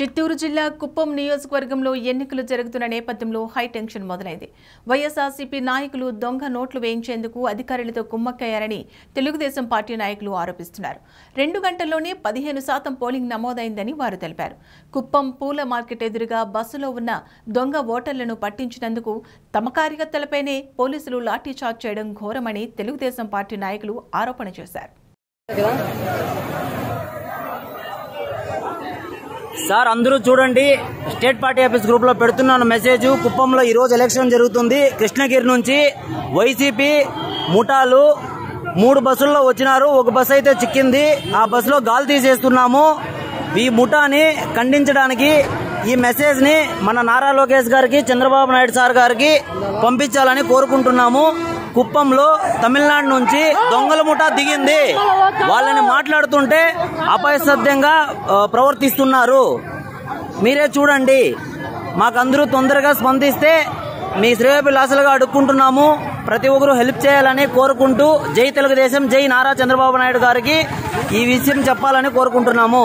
చిత్తూరు జిల్లా కుప్పం నియోజకవర్గంలో ఎన్నికలు జరుగుతున్న నేపథ్యంలో హై టెన్షన్ మొదలైంది. వైఎస్ఆర్సీపీ నాయకులు దొంగ నోట్లు వేయించేందుకు అధికారులతో కుమ్మక్కయ్యారని తెలుగుదేశం పార్టీ నాయకులు ఆరోపిస్తున్నారు. 2 గంటల్లోనే 15% పోలింగ్ నమోదైందని వారు తెలిపారు. కుప్పం పూల మార్కెట్ ఎదురుగా బస్సులో ఉన్న దొంగ ఓటర్లను పట్టించినందుకు తమ కార్యకర్తలపైనే పోలీసులు లాఠీ చార్జ్ చేయడం ఘోరమని తెలుగుదేశం పార్టీ నాయకులు ఆరోపణ చేశారు. సార్ అందరూ చూడండి, స్టేట్ పార్టీ ఆఫీస్ గ్రూప్ లో పెడుతున్నాను మెసేజ్. కుప్పంలో ఈరోజు ఎలక్షన్ జరుగుతుంది. కృష్ణగిరి నుంచి వైసీపీ ముఠాలు 3 బస్సుల్లో వచ్చినారు. ఒక బస్సు అయితే చిక్కింది. ఆ బస్సులో గాలి తీసేస్తున్నాము. ఈ ముఠాని ఖండించడానికి ఈ మెసేజ్ ని మన నారా లోకేష్ గారికి, చంద్రబాబు నాయుడు సార్ గారికి పంపించాలని కోరుకుంటున్నాము. కుప్పంలో తమిళనాడు నుంచి దొంగల ముఠా దిగింది. వాళ్ళని మాట్లాడుతుంటే అపశబ్దంగా ప్రవర్తిస్తున్నారు. మీరే చూడండి, మాకందరూ తొందరగా స్పందిస్తే మీ శ్రేయోభిలాషులుగా అడుక్కుంటున్నాము. ప్రతి ఒక్కరూ హెల్ప్ చేయాలని కోరుకుంటూ జై తెలుగుదేశం, జై నారా చంద్రబాబు నాయుడు గారికి ఈ విషయం చెప్పాలని కోరుకుంటున్నాము.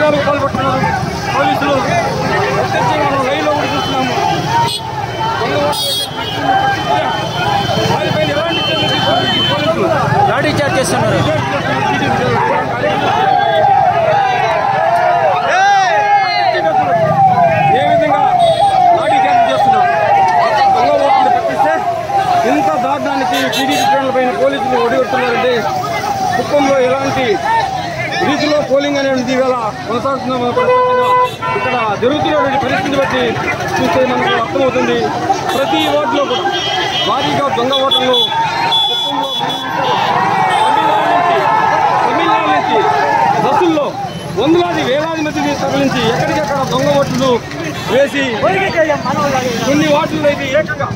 దాడులు పాల్పడుతున్నారు పోలీసులు. మనం లైన్లో కూడా చూస్తున్నాము. వారిపైన ఎలాంటి పోలీసులు లాఠీ చార్జ్ చేస్తున్నారు. ఏ విధంగా లాఠీ చార్జ్ చేస్తున్నారు. దొంగ ఓట్లు పట్టిస్తే ఇంత దారుణానికి టీడీపీ పైన పోలీసులు ఒడిగొడుతున్నారంటే కుప్పంలో ఎలాంటి రీతిలో పోలింగ్ అనేది ఇవాళ కొనసాగుతున్నాం. ఇక్కడ జరుగుతున్నటువంటి పరిస్థితిని బట్టి చూస్తే మనకు అర్థమవుతుంది. ప్రతి వార్డులో కూడా భారీగా దొంగ ఓటర్లు తమిళనాడు నుంచి బస్సుల్లో వందలాది వేలాది మంది తరలించి ఎక్కడికక్కడ దొంగ ఓట్లు వేసి కొన్ని వార్డుల్లో అయితే ఏకంగా